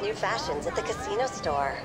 latest new fashions at the casino store.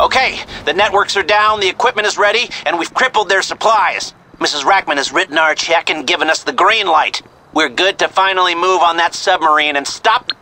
Okay, the networks are down, the equipment is ready, and we've crippled their supplies. Mrs. Rackman has written our check and given us the green light. We're good to finally move on that submarine and stop...